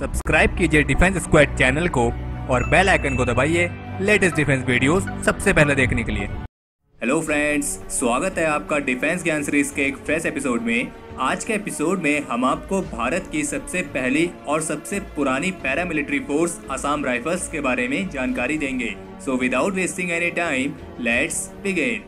Subscribe कीजिए defence squad channel को और बेल आइकन को दबाइए लेटेस्ट डिफेंस वीडियोस सबसे पहले देखने के लिए। हेलो फ्रेंड्स, स्वागत है आपका डिफेंस ज्ञान सीरीज के एक फ्रेश एपिसोड में। आज के एपिसोड में हम आपको भारत की सबसे पहली और सबसे पुरानी पैरामिलिट्री फोर्स असम राइफल्स के बारे में जानकारी देंगे। So without wasting any time let's begin.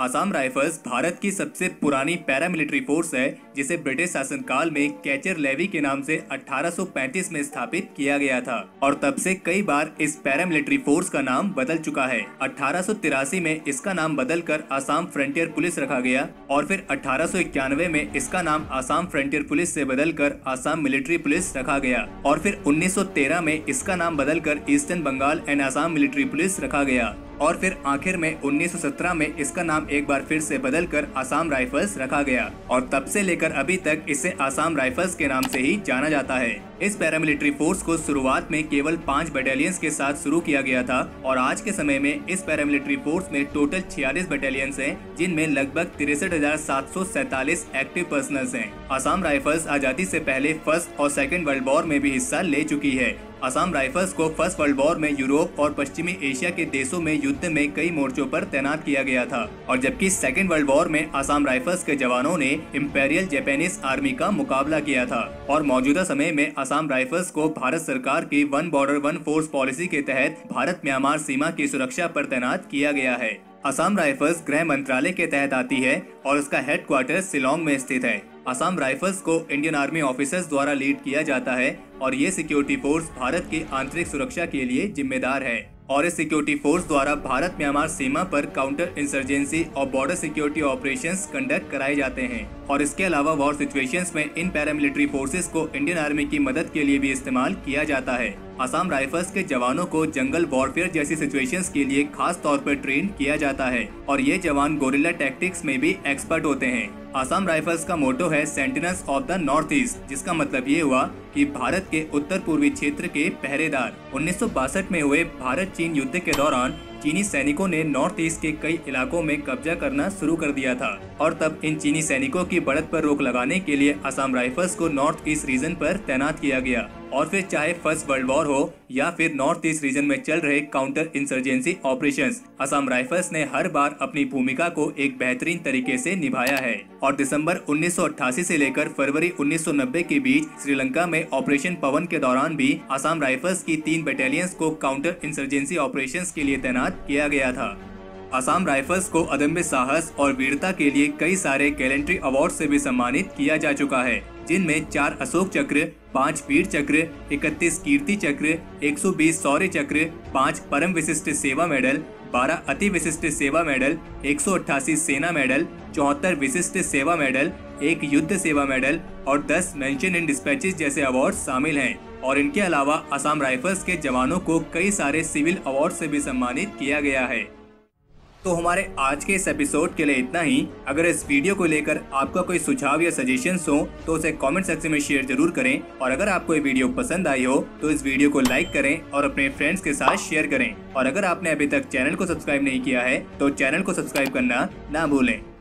Assam rifles Bharat की सबसे पुरानी पैरामिलिट्री फोर्स है, जिसे ब्रिटिश शासनकाल में कैचर लेवी के नाम से 1835 में स्थापित किया गया था और तब से कई बार इस पैरामिलिट्री फोर्स का नाम बदल चुका है। 1883 में इसका नाम बदलकर असम फ्रंटियर पुलिस रखा गया और फिर 1891 में इसका नाम असम फ्रंटियर पुलिस से बदलकर असम मिलिट्री पुलिस रखा गया और फिर 1913 में इसका नाम बदलकर eastern Bengal and Assam military police रखा गया और फिर आखिर में 1917 में इसका नाम एक बार फिर से बदलकर असम राइफल्स रखा गया और तब से लेकर अभी तक इसे असम राइफल्स के नाम से ही जाना जाता है। इस पैरामिलिट्री फोर्स को शुरुआत में केवल 5 बटालियंस के साथ शुरू किया गया था और आज के समय में इस पैरामिलिट्री फोर्स में टोटल 46 बटालियंस हैं, जिनमें लगभग 63,747 एक्टिव पर्सनल्स हैं। असम राइफल्स आजादी से पहले फर्स्ट और सेकेंड वर्ल्ड वॉर में भी हिस्सा ले चुकी है। असम राइफल्स को फर्स्ट वर्ल्ड वॉर में यूरोप और पश्चिमी एशिया के देशों में युद्ध में कई मोर्चों पर तैनात किया गया था और जबकि सेकेंड वर्ल्ड वॉर में असम राइफल्स के जवानों ने इम्पेरियल जापानीज आर्मी का मुकाबला किया था और मौजूदा समय में असम राइफल्स को भारत सरकार की one border one force policy के तहत भारत म्यांमार सीमा की सुरक्षा पर तैनात किया गया है। असम राइफल्स गृह मंत्रालय के तहत आती है और उसका हेडक्वार्टर शिलोंग में स्थित है। असम राइफल्स को इंडियन आर्मी ऑफिसर्स द्वारा लीड किया जाता है और ये सिक्योरिटी फोर्स भारत की आंतरिक सुरक्षा के लिए जिम्मेदार है और इस सिक्योरिटी फोर्स द्वारा भारत म्यांमार सीमा पर काउंटर इंसर्जेंसी और बॉर्डर सिक्योरिटी ऑपरेशंस कंडक्ट कराए जाते हैं और इसके अलावा वॉर सिचुएशंस में इन पैरामिलिट्री फोर्सेस को इंडियन आर्मी की मदद के लिए भी इस्तेमाल किया जाता है। असम राइफल्स के जवानों को जंगल वॉरफेयर जैसी सिचुएशंस के लिए खास तौर पर ट्रेन किया जाता है और ये जवान गोरिल्ला टैक्टिक्स में भी एक्सपर्ट होते हैं। असम राइफल्स का मोटो है sentinels of the north east, जिसका मतलब ये हुआ कि भारत के उत्तर पूर्वी क्षेत्र के पहरेदार। 1962 में हुए भारत चीन युद्ध के दौरान चीनी सैनिकों ने नॉर्थ ईस्ट के कई इलाकों में कब्जा करना शुरू कर दिया था और तब इन चीनी सैनिकों की बढ़त पर रोक लगाने के लिए असम राइफल्स को नॉर्थ ईस्ट रीजन पर तैनात किया गया और फिर चाहे फर्स्ट वर्ल्ड वॉर हो या फिर नॉर्थ ईस्ट रीजन में चल रहे counter insurgency operations, Assam rifles ने हर बार अपनी भूमिका को एक बेहतरीन तरीके से निभाया है और दिसंबर 1988 से लेकर फरवरी 1990 के बीच श्रीलंका में ऑपरेशन पवन के दौरान भी असम राइफल्स की 3 बटालियंस को काउंटर इंसर्जेंसी ऑपरेशंस के लिए तैनात किया गया था। असम राइफल्स को अदम्य साहस और वीरता के लिए कई सारे गैलेंट्री अवार्ड से भी सम्मानित किया जा चुका है, जिनमें 4 अशोक चक्र, 5 वीर चक्र, 31 कीर्ति चक्र, 120 शौर्य चक्र, 5 परम विशिष्ट सेवा मेडल, 12 अति विशिष्ट सेवा मेडल, 188 सेना मेडल, 74 विशिष्ट सेवा मेडल, 1 युद्ध सेवा मेडल और 10 मेंशन इन डिस्पैचेस जैसे अवार्ड शामिल हैं और इनके अलावा असम राइफल्स के जवानों को कई सारे सिविल अवार्ड से भी सम्मानित किया गया है। तो हमारे आज के इस एपिसोड के लिए इतना ही। अगर इस वीडियो को लेकर आपका कोई सुझाव या सजेशंस हो तो उसे कमेंट सेक्शन में शेयर जरूर करें और अगर आपको ये वीडियो पसंद आई हो तो इस वीडियो को लाइक करें और अपने फ्रेंड्स के साथ शेयर करें और अगर आपने अभी तक चैनल को सब्सक्राइब नहीं किया है तो चैनल को सब्सक्राइब करना ना भूलें।